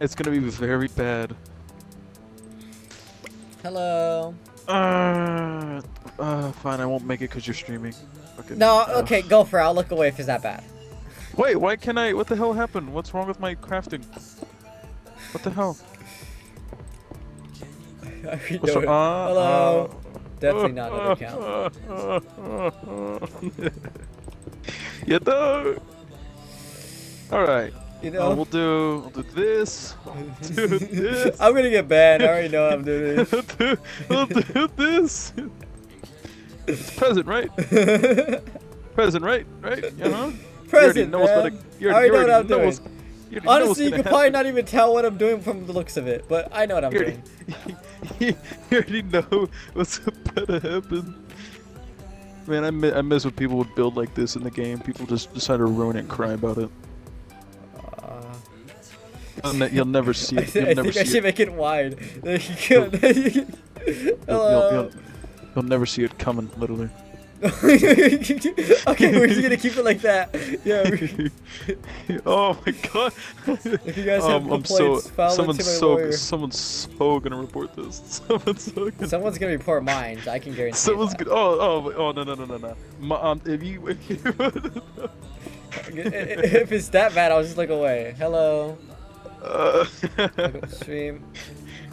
It's gonna be very bad. Hello. Fine, I won't make it because you're streaming. Okay. No, okay, go for it. I'll look away if it's that bad. Wait, why can't I? What the hell happened? What's wrong with my crafting? What the hell? Hello. Definitely not an account. You know. All right. You know. We'll do this. We'll do this. I'm gonna get banned. I already know I'm doing this. we'll do this. It's present, right? Present, right? Right? You know. Present. You already know, man. I already know what I'm doing. Honestly, you can probably not even tell what I'm doing from the looks of it, but I know what I'm doing. You already know what's about to happen. Man, I miss when people would build like this in the game. People just decide to ruin it and cry about it. You'll never see it. I think I should make it wide. You'll never see it coming, literally. Okay, we're just gonna keep it like that. Yeah. Oh my god. If you guys have complaints, someone's so gonna report this. Someone's gonna report mine. I can guarantee. Oh no. If it's that bad, I'll just look away. Hello. Look up the stream.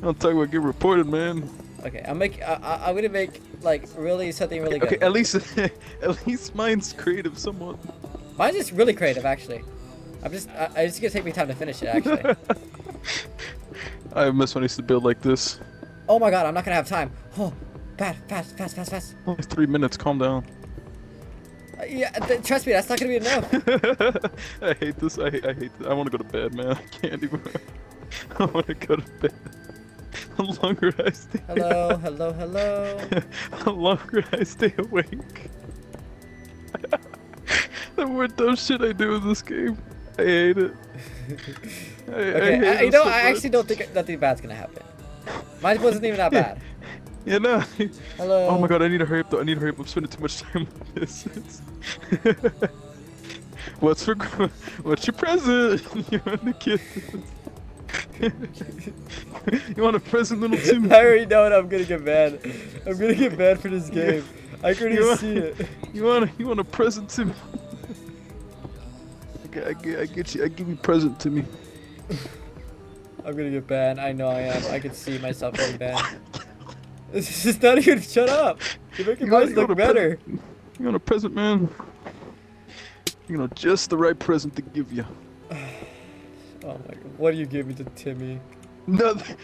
Don't talk about get reported, man. Okay, I'm gonna make like something really good. Okay, at least mine's creative somewhat. Mine's just really creative, actually. It's gonna take me time to finish it, actually. I miss when I used to build like this. Oh my god, I'm not gonna have time. Oh, fast. Only 3 minutes. Calm down. Yeah, trust me, that's not gonna be enough. I hate this. I hate this. I want to go to bed, man. I can't anymore. I want to go to bed. The longer I stay hello. The longer I stay awake, the more dumb shit I do in this game. I hate it. I actually don't think nothing bad's gonna happen. Mine wasn't even that bad. Yeah, no. Hello. Oh my god, I need to hurry up though. I'm spending too much time on this. What's your present? You want to get this? You want a present, little Timmy? I already know it. I'm gonna get banned. I'm gonna get banned for this game. I can already see it. You want a present, Timmy? Okay, I give you present, Timmy. I'm gonna get banned. I know I am. I can see myself getting banned. This is not even. Shut up. You're making mine look better. You want a present, man? You know, just the right present to give you. Oh my god, what do you give me to Timmy? Nothing,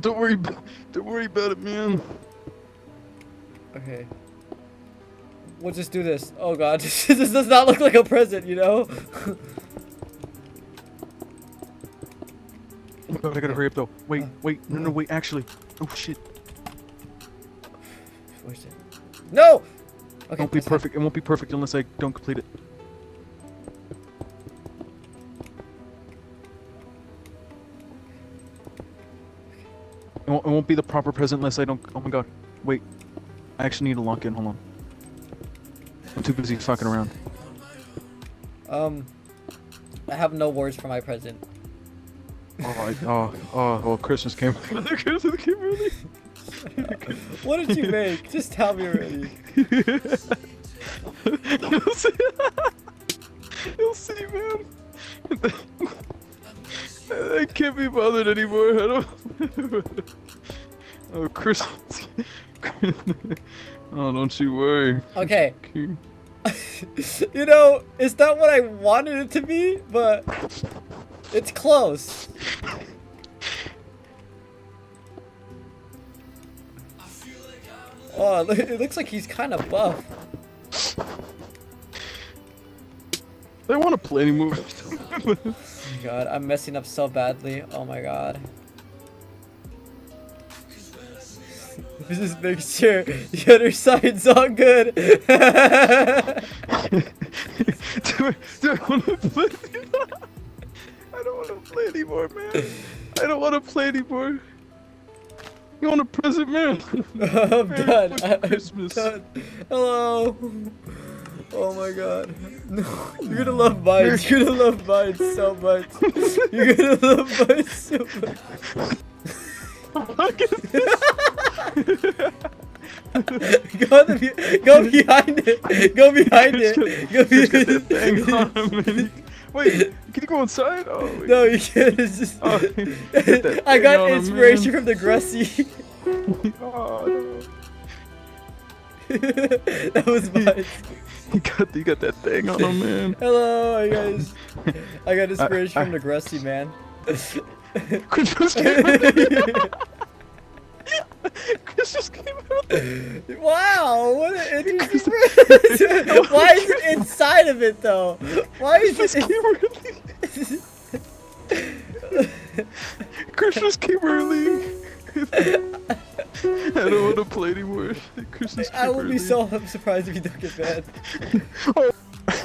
don't worry about it, man. Okay. We'll just do this. Oh god, this does not look like a present, you know? Oh my god, I gotta hurry up though. Wait, no, wait, actually. Oh shit. Where's it? No! Okay, it won't be perfect, it won't be perfect unless I don't complete it. It won't be the proper present unless I don't. Oh my god. Wait. I actually need to lock in. Hold on. I'm too busy fucking around. I have no words for my present. Well, Christmas came. Christmas came early. What did you make? Just tell me already. You'll see, man. I can't be bothered anymore. I don't. Oh, Christmas. Oh, don't you worry. Okay. You know, it's not what I wanted it to be, but it's close. Oh, it looks like he's kind of buff. I don't want to play anymore. God, I'm messing up so badly. Oh my god. Just make sure the other side's all good. Do I want to play anymore? I don't want to play anymore, man. I don't want to play anymore. You want a present, man? I'm done. Merry Christmas. I'm done. Hello. Oh my god. No. You're gonna love Bites. You're gonna love Bites so much. You're gonna love Bites so much. What is this? Go behind it. Go behind it. Go behind it. Wait, can you go inside? Oh, wait. No, you can't. It's just. Oh, I got inspiration from the Grussie. Oh, no. That was mine. You got that thing on him, man. Hello, I guys. I got inspiration from the Grussie, man. Chris just came out. Chris just came out. Wow, what an interesting. Why is it inside of it though? Why is this came early? Chris just came early. I don't want to play anymore. I would be so surprised if you don't get banned. Oh,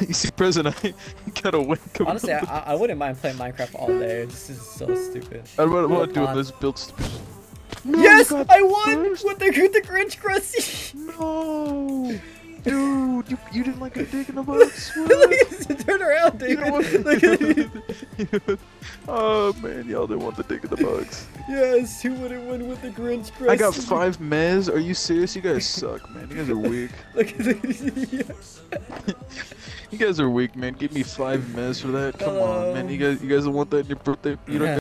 you see, President, I gotta wake up. Honestly, I wouldn't mind playing Minecraft all day. This is so stupid. I don't want to do it. Let's build stupid. No, yes, I won with the Grinch Crusty. No, dude, you didn't like a dig in the box. Turn around, David. Look at it. Oh man, y'all didn't want the dig in the box. Yes, who wouldn't win with the Grinch Crusty? I got 5 mez. Are you serious? You guys suck, man. You guys are weak. Look at this. You guys are weak, man. Give me 5 mez for that. Come on, man. You guys don't want that in your birthday. You don't